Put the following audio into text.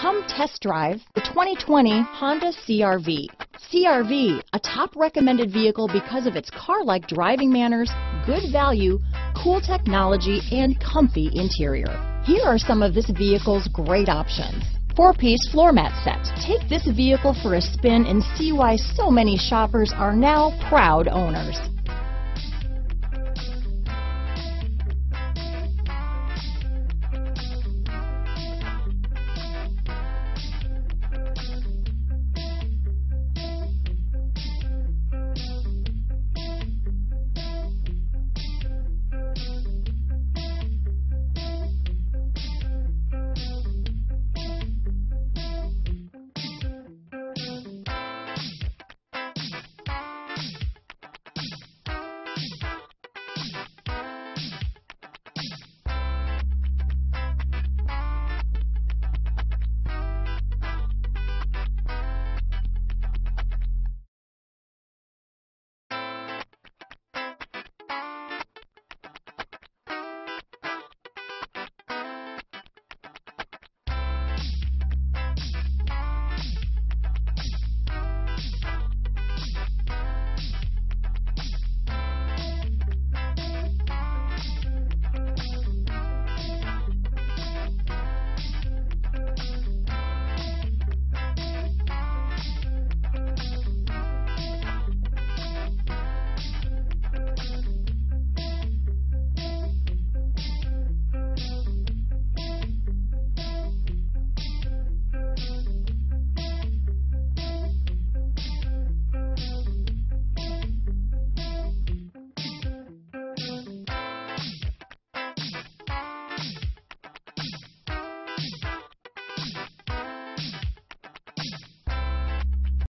Come test drive the 2020 Honda CR-V. CR-V, a top recommended vehicle because of its car-like driving manners, good value, cool technology, and comfy interior. Here are some of this vehicle's great options. 4-piece floor mat set. Take this vehicle for a spin and see why so many shoppers are now proud owners.